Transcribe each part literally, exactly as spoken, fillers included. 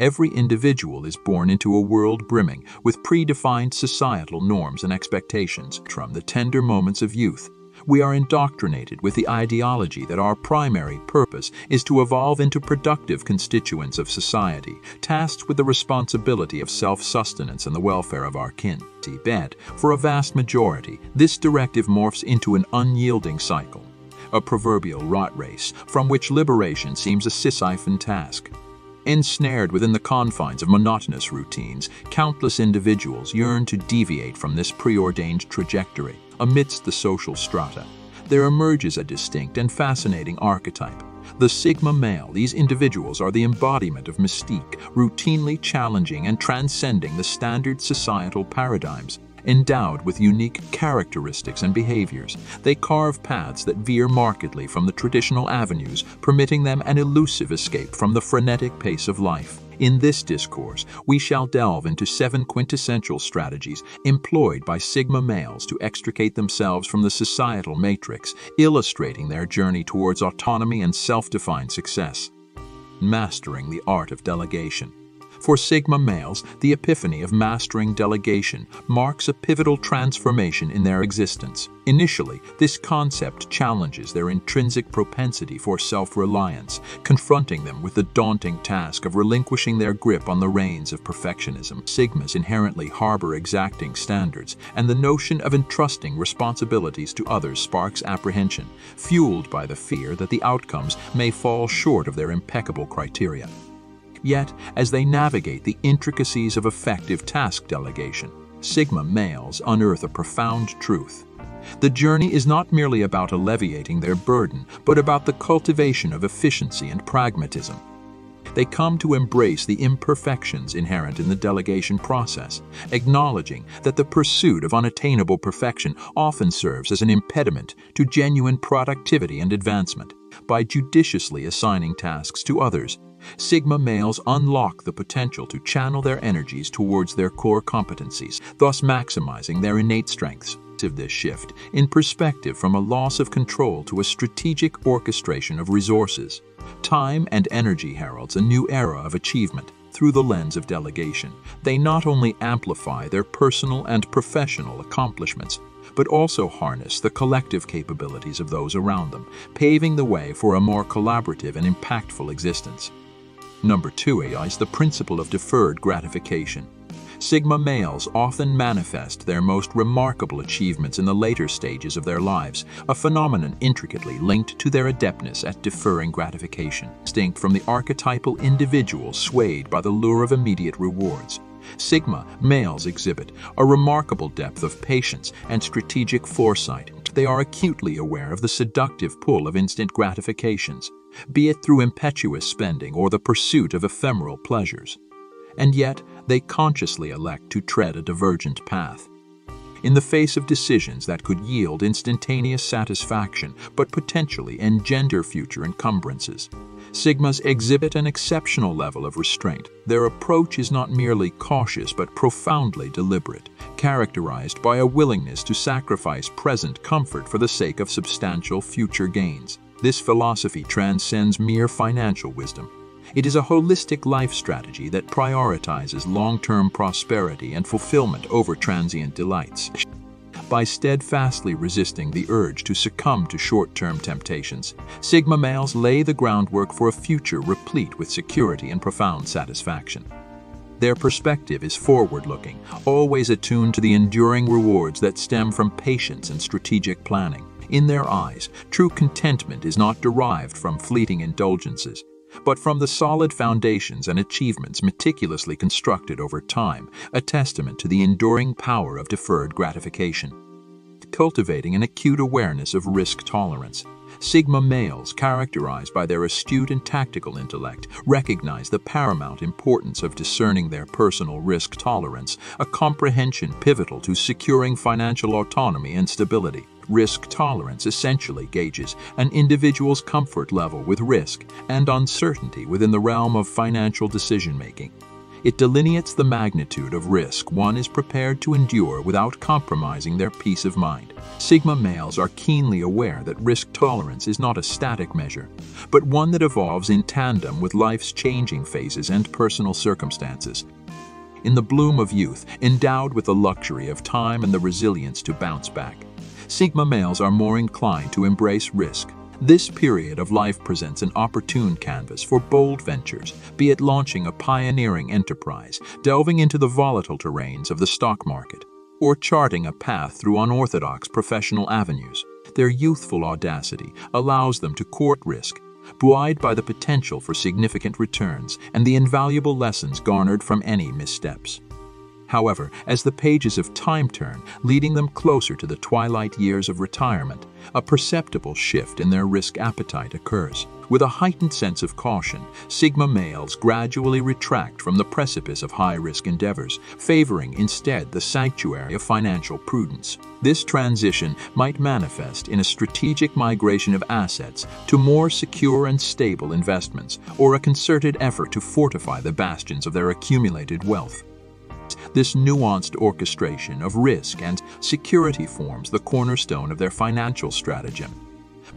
every individual is born into a world brimming with predefined societal norms and expectations. From the tender moments of youth, we are indoctrinated with the ideology that our primary purpose is to evolve into productive constituents of society, tasked with the responsibility of self-sustenance and the welfare of our kin. But, for a vast majority, this directive morphs into an unyielding cycle, a proverbial rat race from which liberation seems a Sisyphean task. Ensnared within the confines of monotonous routines, countless individuals yearn to deviate from this preordained trajectory. Amidst the social strata, there emerges a distinct and fascinating archetype. The Sigma male, these individuals are the embodiment of mystique, routinely challenging and transcending the standard societal paradigms. Endowed with unique characteristics and behaviors, they carve paths that veer markedly from the traditional avenues, permitting them an elusive escape from the frenetic pace of life. In this discourse, we shall delve into seven quintessential strategies employed by Sigma males to extricate themselves from the societal matrix, illustrating their journey towards autonomy and self-defined success. Mastering the art of delegation. For Sigma males, the epiphany of mastering delegation marks a pivotal transformation in their existence. Initially, this concept challenges their intrinsic propensity for self-reliance, confronting them with the daunting task of relinquishing their grip on the reins of perfectionism. Sigmas inherently harbor exacting standards, and the notion of entrusting responsibilities to others sparks apprehension, fueled by the fear that the outcomes may fall short of their impeccable criteria. Yet, as they navigate the intricacies of effective task delegation, Sigma males unearth a profound truth. The journey is not merely about alleviating their burden, but about the cultivation of efficiency and pragmatism. They come to embrace the imperfections inherent in the delegation process, acknowledging that the pursuit of unattainable perfection often serves as an impediment to genuine productivity and advancement. By judiciously assigning tasks to others, Sigma males unlock the potential to channel their energies towards their core competencies, thus maximizing their innate strengths. Of this shift in perspective from a loss of control to a strategic orchestration of resources, time and energy heralds a new era of achievement. Through the lens of delegation, they not only amplify their personal and professional accomplishments, but also harness the collective capabilities of those around them, paving the way for a more collaborative and impactful existence. Number two is the principle of deferred gratification. Sigma males often manifest their most remarkable achievements in the later stages of their lives, a phenomenon intricately linked to their adeptness at deferring gratification. Distinct from the archetypal individual swayed by the lure of immediate rewards, Sigma males exhibit a remarkable depth of patience and strategic foresight. They are acutely aware of the seductive pull of instant gratifications, be it through impetuous spending or the pursuit of ephemeral pleasures. And yet, they consciously elect to tread a divergent path. In the face of decisions that could yield instantaneous satisfaction but potentially engender future encumbrances, Sigmas exhibit an exceptional level of restraint. Their approach is not merely cautious but profoundly deliberate, characterized by a willingness to sacrifice present comfort for the sake of substantial future gains. This philosophy transcends mere financial wisdom. It is a holistic life strategy that prioritizes long-term prosperity and fulfillment over transient delights. By steadfastly resisting the urge to succumb to short-term temptations, Sigma males lay the groundwork for a future replete with security and profound satisfaction. Their perspective is forward-looking, always attuned to the enduring rewards that stem from patience and strategic planning. In their eyes, true contentment is not derived from fleeting indulgences, but from the solid foundations and achievements meticulously constructed over time, a testament to the enduring power of deferred gratification. Cultivating an acute awareness of risk tolerance, Sigma males, characterized by their astute and tactical intellect, recognize the paramount importance of discerning their personal risk tolerance, a comprehension pivotal to securing financial autonomy and stability. Risk tolerance essentially gauges an individual's comfort level with risk and uncertainty within the realm of financial decision-making. It delineates the magnitude of risk one is prepared to endure without compromising their peace of mind. Sigma males are keenly aware that risk tolerance is not a static measure, but one that evolves in tandem with life's changing phases and personal circumstances. In the bloom of youth, endowed with the luxury of time and the resilience to bounce back, Sigma males are more inclined to embrace risk. This period of life presents an opportune canvas for bold ventures, be it launching a pioneering enterprise, delving into the volatile terrains of the stock market, or charting a path through unorthodox professional avenues. Their youthful audacity allows them to court risk, buoyed by the potential for significant returns and the invaluable lessons garnered from any missteps. However, as the pages of time turn, leading them closer to the twilight years of retirement, a perceptible shift in their risk appetite occurs. With a heightened sense of caution, Sigma males gradually retract from the precipice of high-risk endeavors, favoring instead the sanctuary of financial prudence. This transition might manifest in a strategic migration of assets to more secure and stable investments, or a concerted effort to fortify the bastions of their accumulated wealth. This nuanced orchestration of risk and security forms the cornerstone of their financial stratagem.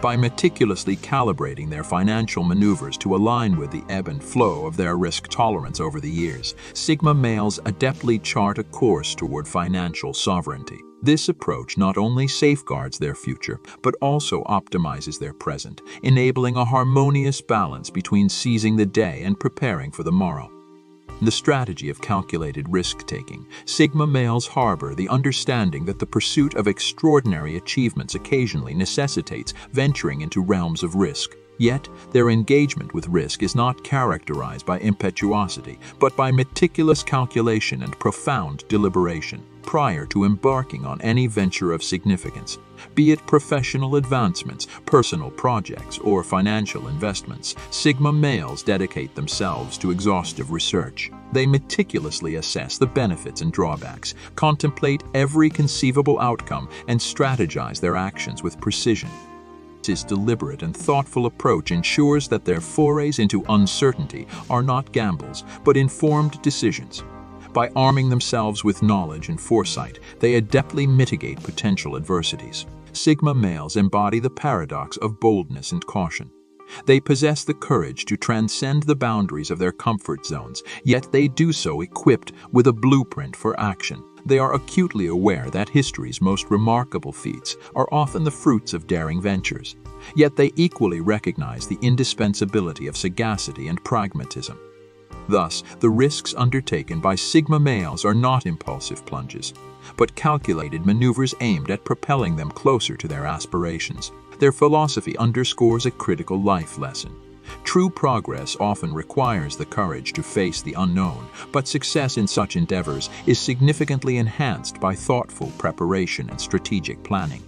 By meticulously calibrating their financial maneuvers to align with the ebb and flow of their risk tolerance over the years, Sigma males adeptly chart a course toward financial sovereignty. This approach not only safeguards their future, but also optimizes their present, enabling a harmonious balance between seizing the day and preparing for the morrow. The strategy of calculated risk-taking, Sigma males harbor the understanding that the pursuit of extraordinary achievements occasionally necessitates venturing into realms of risk. Yet, their engagement with risk is not characterized by impetuosity, but by meticulous calculation and profound deliberation prior to embarking on any venture of significance, be it professional advancements, personal projects, or financial investments. Sigma males dedicate themselves to exhaustive research. They meticulously assess the benefits and drawbacks, contemplate every conceivable outcome, and strategize their actions with precision. This deliberate and thoughtful approach ensures that their forays into uncertainty are not gambles, but informed decisions. By arming themselves with knowledge and foresight, they adeptly mitigate potential adversities. Sigma males embody the paradox of boldness and caution. They possess the courage to transcend the boundaries of their comfort zones, yet they do so equipped with a blueprint for action. They are acutely aware that history's most remarkable feats are often the fruits of daring ventures, yet they equally recognize the indispensability of sagacity and pragmatism. Thus, the risks undertaken by Sigma males are not impulsive plunges, but calculated maneuvers aimed at propelling them closer to their aspirations. Their philosophy underscores a critical life lesson. True progress often requires the courage to face the unknown, but success in such endeavors is significantly enhanced by thoughtful preparation and strategic planning.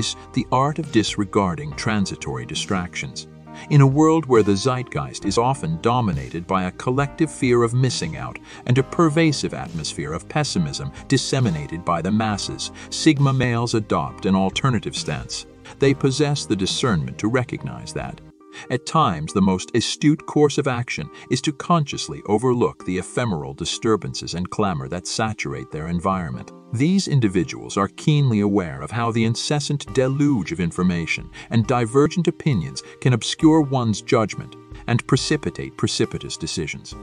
It's the art of disregarding transitory distractions. In a world where the zeitgeist is often dominated by a collective fear of missing out and a pervasive atmosphere of pessimism disseminated by the masses, Sigma males adopt an alternative stance. They possess the discernment to recognize that, at times, the most astute course of action is to consciously overlook the ephemeral disturbances and clamor that saturate their environment. These individuals are keenly aware of how the incessant deluge of information and divergent opinions can obscure one's judgment and precipitate precipitous decisions.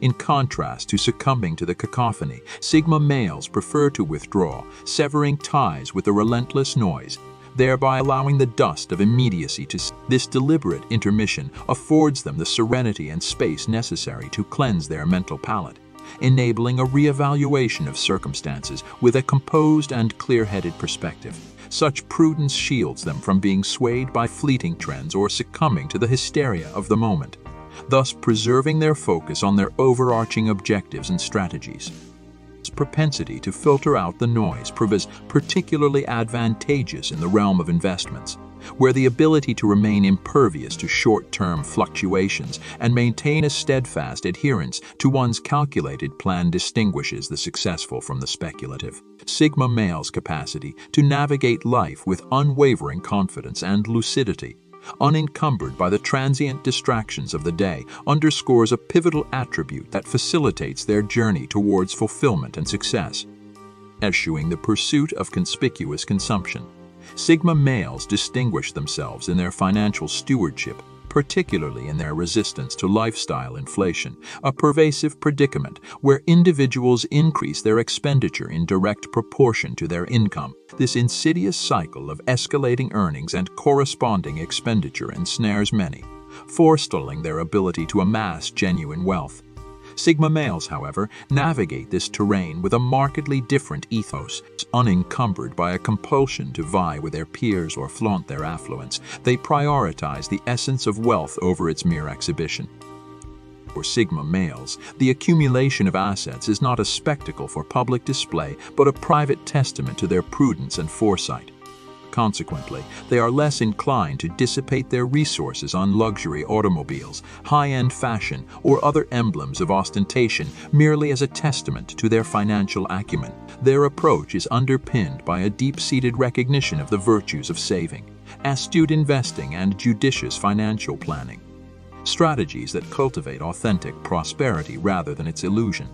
In contrast to succumbing to the cacophony, Sigma males prefer to withdraw, severing ties with the relentless noise, thereby allowing the dust of immediacy to settle. This deliberate intermission affords them the serenity and space necessary to cleanse their mental palate, enabling a reevaluation of circumstances with a composed and clear-headed perspective. Such prudence shields them from being swayed by fleeting trends or succumbing to the hysteria of the moment, thus preserving their focus on their overarching objectives and strategies. Propensity to filter out the noise proves particularly advantageous in the realm of investments, where the ability to remain impervious to short-term fluctuations and maintain a steadfast adherence to one's calculated plan distinguishes the successful from the speculative. Sigma male's capacity to navigate life with unwavering confidence and lucidity unencumbered by the transient distractions of the day, underscores a pivotal attribute that facilitates their journey towards fulfillment and success. Eschewing the pursuit of conspicuous consumption, Sigma males distinguish themselves in their financial stewardship, particularly in their resistance to lifestyle inflation, a pervasive predicament where individuals increase their expenditure in direct proportion to their income. This insidious cycle of escalating earnings and corresponding expenditure ensnares many, forestalling their ability to amass genuine wealth. Sigma males, however, navigate this terrain with a markedly different ethos. Unencumbered by a compulsion to vie with their peers or flaunt their affluence, they prioritize the essence of wealth over its mere exhibition. For Sigma males, the accumulation of assets is not a spectacle for public display, but a private testament to their prudence and foresight. Consequently, they are less inclined to dissipate their resources on luxury automobiles, high-end fashion, or other emblems of ostentation merely as a testament to their financial acumen. Their approach is underpinned by a deep-seated recognition of the virtues of saving, astute investing, and judicious financial planning, strategies that cultivate authentic prosperity rather than its illusion.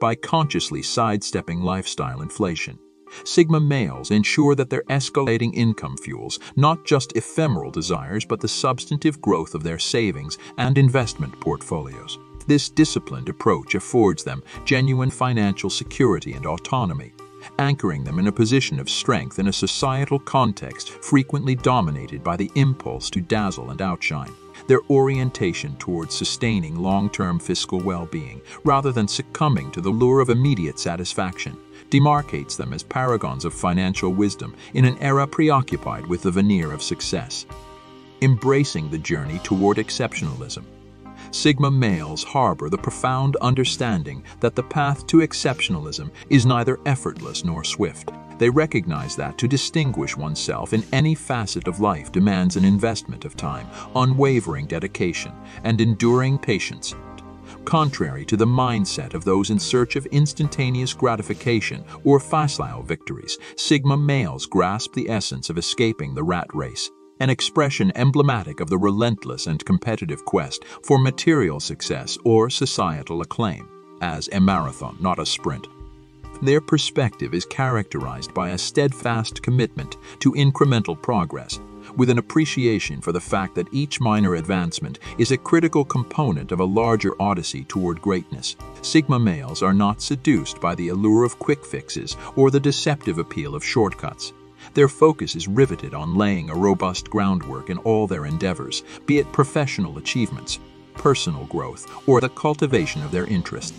By consciously sidestepping lifestyle inflation, Sigma males ensure that their escalating income fuels not just ephemeral desires but the substantive growth of their savings and investment portfolios. This disciplined approach affords them genuine financial security and autonomy, anchoring them in a position of strength in a societal context frequently dominated by the impulse to dazzle and outshine. Their orientation towards sustaining long-term fiscal well-being, rather than succumbing to the lure of immediate satisfaction, demarcates them as paragons of financial wisdom in an era preoccupied with the veneer of success. Embracing the journey toward exceptionalism, Sigma males harbor the profound understanding that the path to exceptionalism is neither effortless nor swift. They recognize that to distinguish oneself in any facet of life demands an investment of time, unwavering dedication, and enduring patience. Contrary to the mindset of those in search of instantaneous gratification or facile victories, Sigma males grasp the essence of escaping the rat race, an expression emblematic of the relentless and competitive quest for material success or societal acclaim, as a marathon, not a sprint. Their perspective is characterized by a steadfast commitment to incremental progress, with an appreciation for the fact that each minor advancement is a critical component of a larger odyssey toward greatness. Sigma males are not seduced by the allure of quick fixes or the deceptive appeal of shortcuts. Their focus is riveted on laying a robust groundwork in all their endeavors, be it professional achievements, personal growth, or the cultivation of their interests.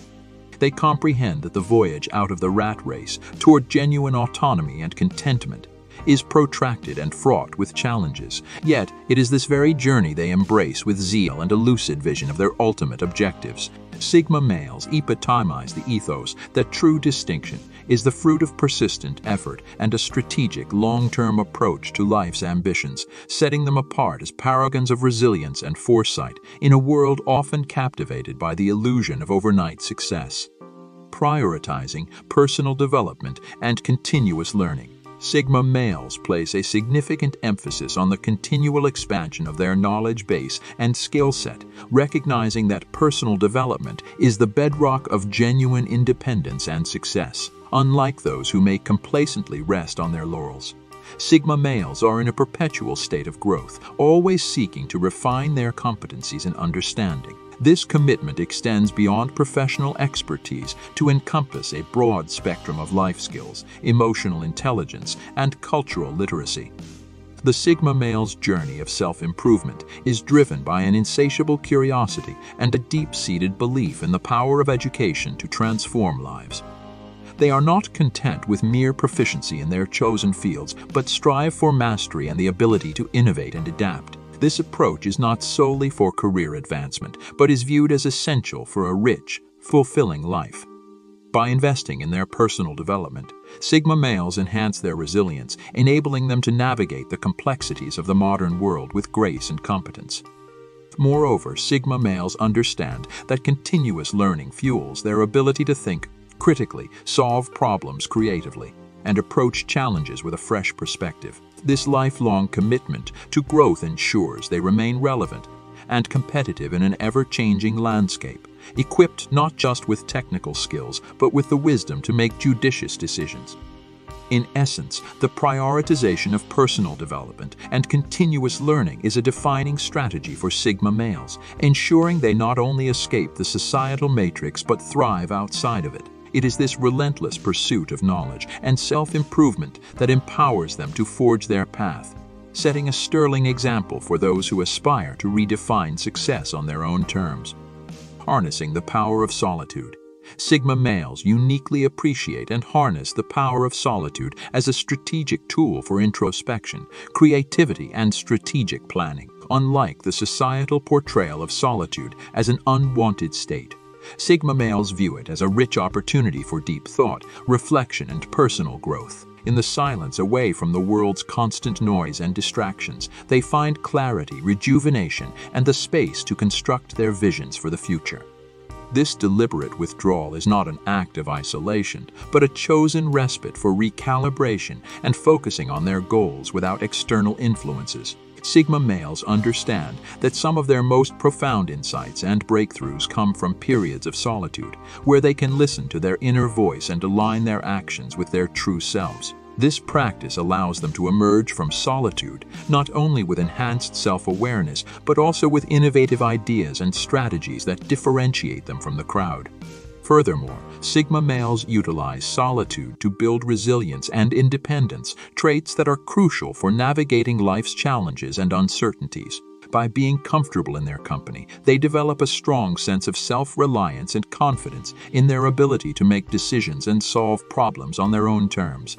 They comprehend that the voyage out of the rat race toward genuine autonomy and contentment is protracted and fraught with challenges, yet it is this very journey they embrace with zeal and a lucid vision of their ultimate objectives. Sigma males epitomize the ethos that true distinction is the fruit of persistent effort and a strategic long-term approach to life's ambitions, setting them apart as paragons of resilience and foresight in a world often captivated by the illusion of overnight success. Prioritizing personal development and continuous learning, Sigma males place a significant emphasis on the continual expansion of their knowledge base and skill set, recognizing that personal development is the bedrock of genuine independence and success. Unlike those who may complacently rest on their laurels, Sigma males are in a perpetual state of growth, always seeking to refine their competencies and understanding. This commitment extends beyond professional expertise to encompass a broad spectrum of life skills, emotional intelligence, and cultural literacy. The Sigma male's journey of self-improvement is driven by an insatiable curiosity and a deep-seated belief in the power of education to transform lives. They are not content with mere proficiency in their chosen fields, but strive for mastery and the ability to innovate and adapt. This approach is not solely for career advancement, but is viewed as essential for a rich, fulfilling life. By investing in their personal development, Sigma males enhance their resilience, enabling them to navigate the complexities of the modern world with grace and competence. Moreover, Sigma males understand that continuous learning fuels their ability to think critically, solve problems creatively, and approach challenges with a fresh perspective. This lifelong commitment to growth ensures they remain relevant and competitive in an ever-changing landscape, equipped not just with technical skills, but with the wisdom to make judicious decisions. In essence, the prioritization of personal development and continuous learning is a defining strategy for Sigma males, ensuring they not only escape the societal matrix but thrive outside of it. It is this relentless pursuit of knowledge and self-improvement that empowers them to forge their path, setting a sterling example for those who aspire to redefine success on their own terms. Harnessing the power of solitude. Sigma males uniquely appreciate and harness the power of solitude as a strategic tool for introspection, creativity, and strategic planning. Unlike the societal portrayal of solitude as an unwanted state, Sigma males view it as a rich opportunity for deep thought, reflection, and personal growth. In the silence away from the world's constant noise and distractions, they find clarity, rejuvenation, and the space to construct their visions for the future. This deliberate withdrawal is not an act of isolation, but a chosen respite for recalibration and focusing on their goals without external influences. Sigma males understand that some of their most profound insights and breakthroughs come from periods of solitude, where they can listen to their inner voice and align their actions with their true selves. This practice allows them to emerge from solitude not only with enhanced self-awareness, but also with innovative ideas and strategies that differentiate them from the crowd. Furthermore, Sigma males utilize solitude to build resilience and independence, traits that are crucial for navigating life's challenges and uncertainties. By being comfortable in their company, they develop a strong sense of self-reliance and confidence in their ability to make decisions and solve problems on their own terms.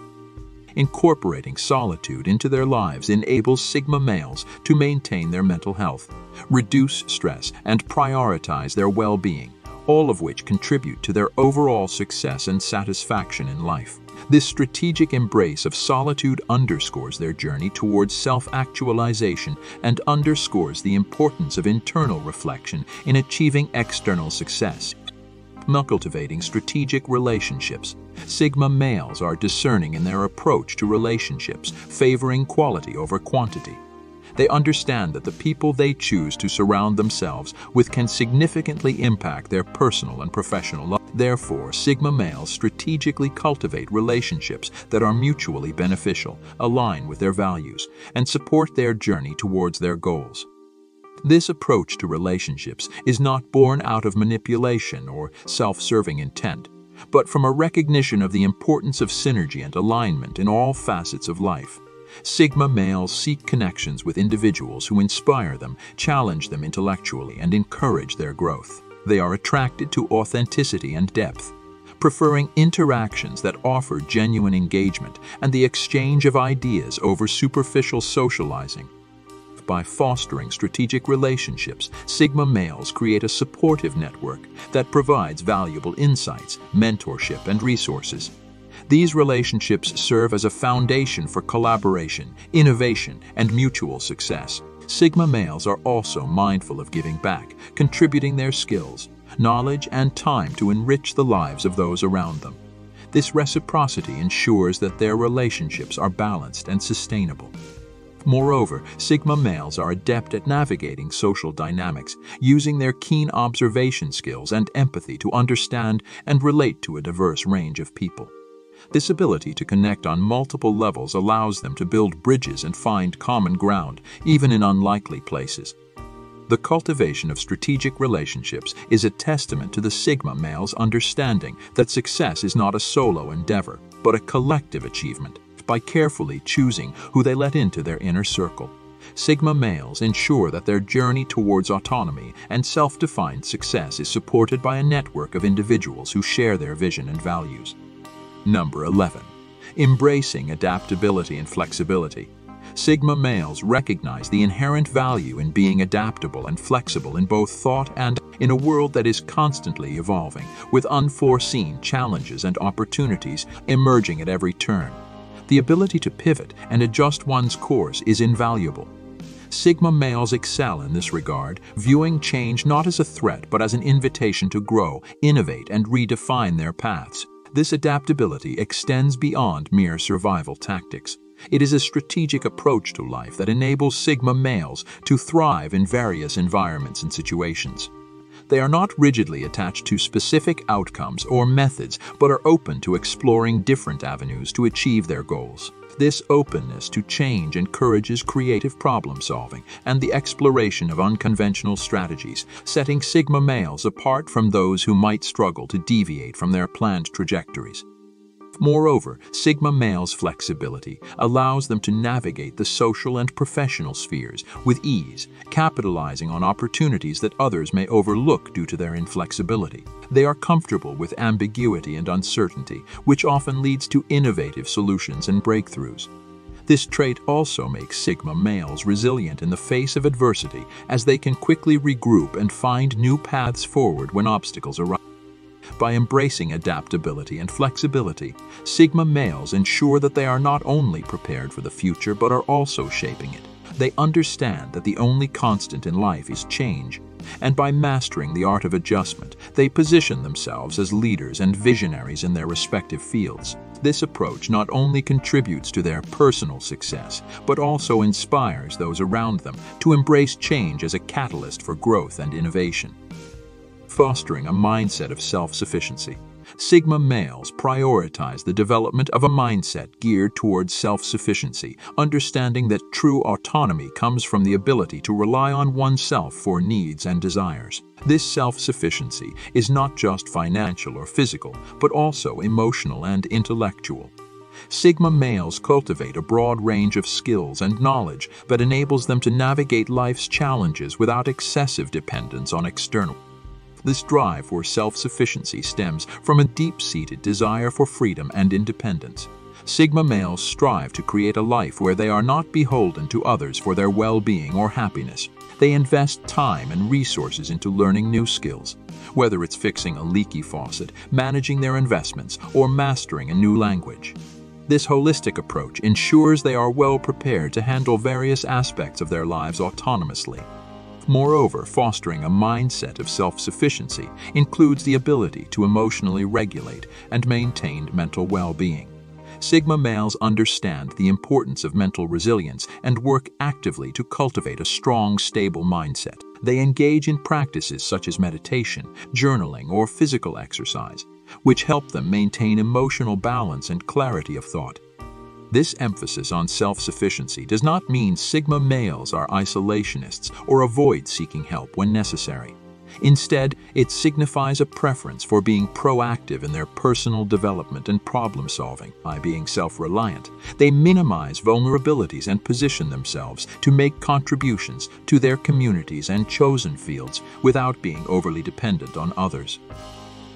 Incorporating solitude into their lives enables Sigma males to maintain their mental health, reduce stress, and prioritize their well-being, all of which contribute to their overall success and satisfaction in life. This strategic embrace of solitude underscores their journey towards self-actualization and underscores the importance of internal reflection in achieving external success. Cultivating strategic relationships. Sigma males are discerning in their approach to relationships, favoring quality over quantity. They understand that the people they choose to surround themselves with can significantly impact their personal and professional life. Therefore, Sigma males strategically cultivate relationships that are mutually beneficial, align with their values, and support their journey towards their goals. This approach to relationships is not born out of manipulation or self-serving intent, but from a recognition of the importance of synergy and alignment in all facets of life. Sigma males seek connections with individuals who inspire them, challenge them intellectually, and encourage their growth. They are attracted to authenticity and depth, preferring interactions that offer genuine engagement and the exchange of ideas over superficial socializing. By fostering strategic relationships, Sigma males create a supportive network that provides valuable insights, mentorship, and resources. These relationships serve as a foundation for collaboration, innovation, and mutual success. Sigma males are also mindful of giving back, contributing their skills, knowledge, and time to enrich the lives of those around them. This reciprocity ensures that their relationships are balanced and sustainable. Moreover, Sigma males are adept at navigating social dynamics, using their keen observation skills and empathy to understand and relate to a diverse range of people. This ability to connect on multiple levels allows them to build bridges and find common ground, even in unlikely places. The cultivation of strategic relationships is a testament to the Sigma male's understanding that success is not a solo endeavor, but a collective achievement. By carefully choosing who they let into their inner circle, Sigma males ensure that their journey towards autonomy and self-defined success is supported by a network of individuals who share their vision and values. Number eleven. Embracing adaptability and flexibility. Sigma males recognize the inherent value in being adaptable and flexible in both thought and in a world that is constantly evolving, with unforeseen challenges and opportunities emerging at every turn. The ability to pivot and adjust one's course is invaluable. Sigma males excel in this regard, viewing change not as a threat but as an invitation to grow, innovate, and redefine their paths. This adaptability extends beyond mere survival tactics. It is a strategic approach to life that enables Sigma males to thrive in various environments and situations. They are not rigidly attached to specific outcomes or methods, but are open to exploring different avenues to achieve their goals. This openness to change encourages creative problem-solving and the exploration of unconventional strategies, setting Sigma males apart from those who might struggle to deviate from their planned trajectories. Moreover, Sigma males' flexibility allows them to navigate the social and professional spheres with ease, capitalizing on opportunities that others may overlook due to their inflexibility. They are comfortable with ambiguity and uncertainty, which often leads to innovative solutions and breakthroughs. This trait also makes Sigma males resilient in the face of adversity, as they can quickly regroup and find new paths forward when obstacles arise. By embracing adaptability and flexibility, Sigma males ensure that they are not only prepared for the future but are also shaping it. They understand that the only constant in life is change, and by mastering the art of adjustment, they position themselves as leaders and visionaries in their respective fields. This approach not only contributes to their personal success, but also inspires those around them to embrace change as a catalyst for growth and innovation. Fostering a mindset of self-sufficiency. Sigma males prioritize the development of a mindset geared towards self-sufficiency, understanding that true autonomy comes from the ability to rely on oneself for needs and desires. This self-sufficiency is not just financial or physical, but also emotional and intellectual. Sigma males cultivate a broad range of skills and knowledge that enables them to navigate life's challenges without excessive dependence on external. This drive for self-sufficiency stems from a deep-seated desire for freedom and independence. Sigma males strive to create a life where they are not beholden to others for their well-being or happiness. They invest time and resources into learning new skills, whether it's fixing a leaky faucet, managing their investments, or mastering a new language. This holistic approach ensures they are well prepared to handle various aspects of their lives autonomously. Moreover, fostering a mindset of self-sufficiency includes the ability to emotionally regulate and maintain mental well-being. Sigma males understand the importance of mental resilience and work actively to cultivate a strong, stable mindset. They engage in practices such as meditation, journaling, or physical exercise, which help them maintain emotional balance and clarity of thought. This emphasis on self-sufficiency does not mean Sigma males are isolationists or avoid seeking help when necessary. Instead, it signifies a preference for being proactive in their personal development and problem-solving. By being self-reliant, they minimize vulnerabilities and position themselves to make contributions to their communities and chosen fields without being overly dependent on others.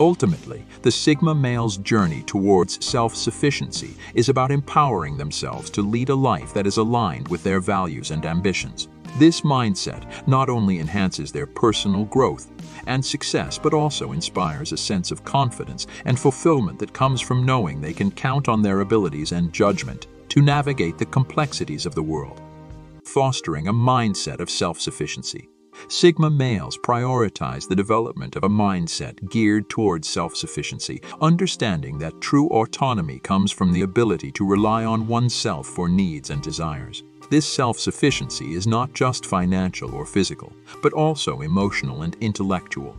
Ultimately, the Sigma male's journey towards self-sufficiency is about empowering themselves to lead a life that is aligned with their values and ambitions. This mindset not only enhances their personal growth and success, but also inspires a sense of confidence and fulfillment that comes from knowing they can count on their abilities and judgment to navigate the complexities of the world. Fostering a mindset of self-sufficiency. Sigma males prioritize the development of a mindset geared towards self-sufficiency, understanding that true autonomy comes from the ability to rely on oneself for needs and desires. This self-sufficiency is not just financial or physical, but also emotional and intellectual.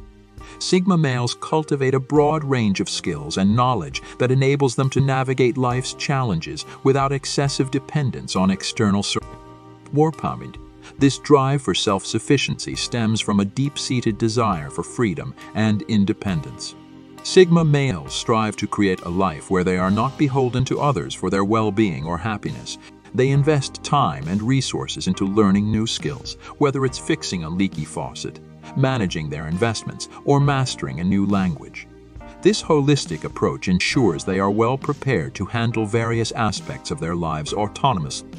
Sigma males cultivate a broad range of skills and knowledge that enables them to navigate life's challenges without excessive dependence on external sources. Warpamid. This drive for self-sufficiency stems from a deep-seated desire for freedom and independence. Sigma males strive to create a life where they are not beholden to others for their well-being or happiness. They invest time and resources into learning new skills, whether it's fixing a leaky faucet, managing their investments, or mastering a new language. This holistic approach ensures they are well prepared to handle various aspects of their lives autonomously.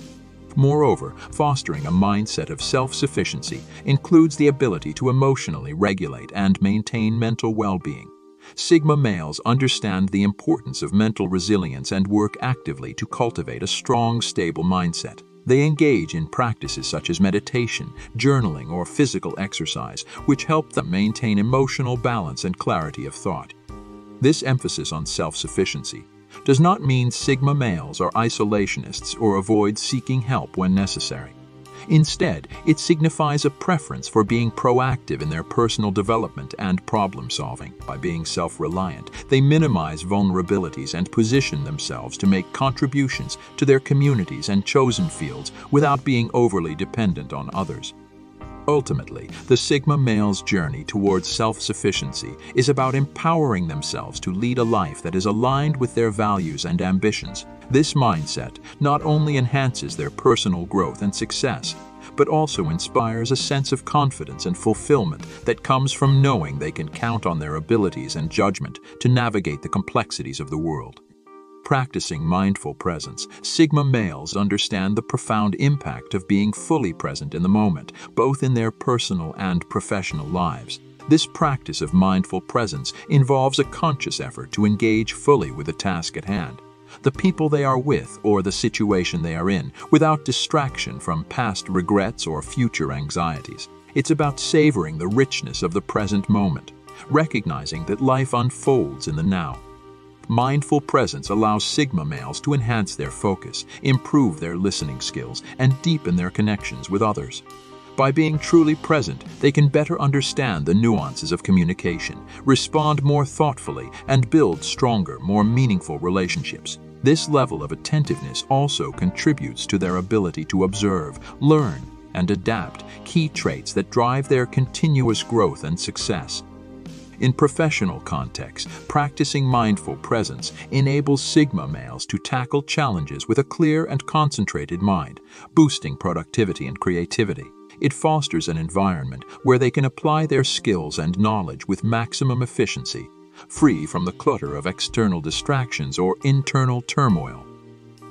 Moreover, fostering a mindset of self-sufficiency includes the ability to emotionally regulate and maintain mental well-being. Sigma males understand the importance of mental resilience and work actively to cultivate a strong, stable mindset. They engage in practices such as meditation, journaling, or physical exercise, which help them maintain emotional balance and clarity of thought. This emphasis on self-sufficiency does not mean Sigma males are isolationists or avoid seeking help when necessary. Instead, it signifies a preference for being proactive in their personal development and problem-solving. By being self-reliant, they minimize vulnerabilities and position themselves to make contributions to their communities and chosen fields without being overly dependent on others. Ultimately, the Sigma male's journey towards self-sufficiency is about empowering themselves to lead a life that is aligned with their values and ambitions. This mindset not only enhances their personal growth and success, but also inspires a sense of confidence and fulfillment that comes from knowing they can count on their abilities and judgment to navigate the complexities of the world. Practicing mindful presence, Sigma males understand the profound impact of being fully present in the moment, both in their personal and professional lives. This practice of mindful presence involves a conscious effort to engage fully with the task at hand, the people they are with, or the situation they are in, without distraction from past regrets or future anxieties. It's about savoring the richness of the present moment, recognizing that life unfolds in the now. Mindful presence allows Sigma males to enhance their focus, improve their listening skills, and deepen their connections with others. By being truly present, they can better understand the nuances of communication, respond more thoughtfully, and build stronger, more meaningful relationships. This level of attentiveness also contributes to their ability to observe, learn, and adapt, key traits that drive their continuous growth and success. In professional contexts, practicing mindful presence enables Sigma males to tackle challenges with a clear and concentrated mind, boosting productivity and creativity. It fosters an environment where they can apply their skills and knowledge with maximum efficiency, free from the clutter of external distractions or internal turmoil.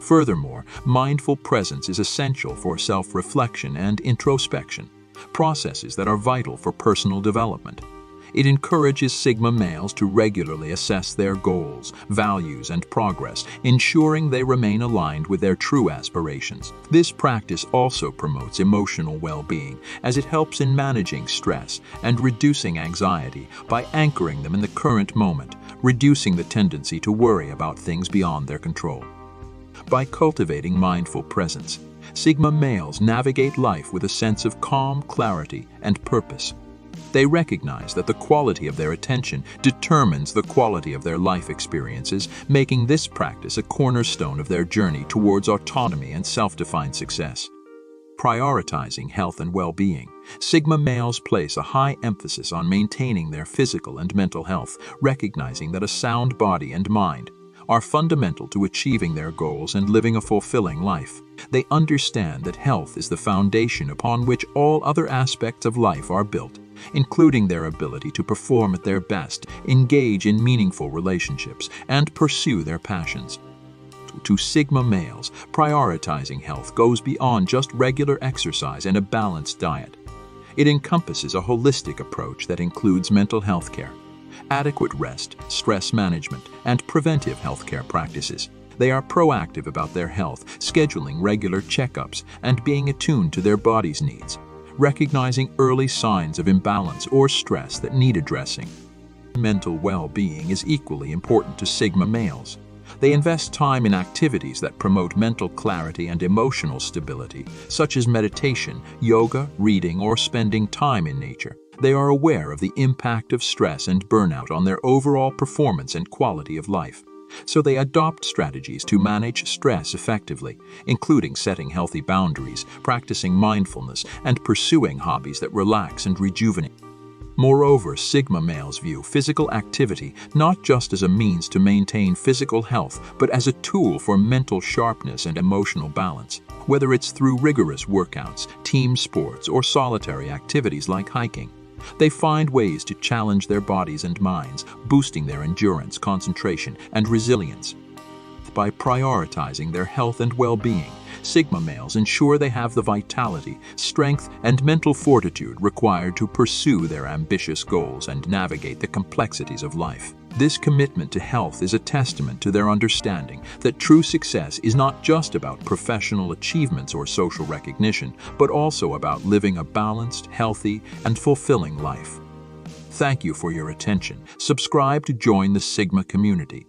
Furthermore, mindful presence is essential for self-reflection and introspection, processes that are vital for personal development. It encourages Sigma males to regularly assess their goals, values, and progress, ensuring they remain aligned with their true aspirations. This practice also promotes emotional well-being, as it helps in managing stress and reducing anxiety by anchoring them in the current moment, reducing the tendency to worry about things beyond their control. By cultivating mindful presence, Sigma males navigate life with a sense of calm, clarity, and purpose. They recognize that the quality of their attention determines the quality of their life experiences, making this practice a cornerstone of their journey towards autonomy and self-defined success. Prioritizing health and well-being, Sigma males place a high emphasis on maintaining their physical and mental health, recognizing that a sound body and mind are fundamental to achieving their goals and living a fulfilling life. They understand that health is the foundation upon which all other aspects of life are built, including their ability to perform at their best, engage in meaningful relationships, and pursue their passions. To Sigma males, prioritizing health goes beyond just regular exercise and a balanced diet. It encompasses a holistic approach that includes mental health care, adequate rest, stress management, and preventive health care practices. They are proactive about their health, scheduling regular checkups, and being attuned to their body's needs, recognizing early signs of imbalance or stress that need addressing. Mental well-being is equally important to Sigma males. They invest time in activities that promote mental clarity and emotional stability, such as meditation, yoga, reading, or spending time in nature. They are aware of the impact of stress and burnout on their overall performance and quality of life, so they adopt strategies to manage stress effectively, including setting healthy boundaries, practicing mindfulness, and pursuing hobbies that relax and rejuvenate. Moreover, Sigma males view physical activity not just as a means to maintain physical health, but as a tool for mental sharpness and emotional balance. Whether it's through rigorous workouts, team sports, or solitary activities like hiking, they find ways to challenge their bodies and minds, boosting their endurance, concentration, and resilience. By prioritizing their health and well-being, Sigma males ensure they have the vitality, strength, and mental fortitude required to pursue their ambitious goals and navigate the complexities of life. This commitment to health is a testament to their understanding that true success is not just about professional achievements or social recognition, but also about living a balanced, healthy, and fulfilling life. Thank you for your attention. Subscribe to join the Sigma community.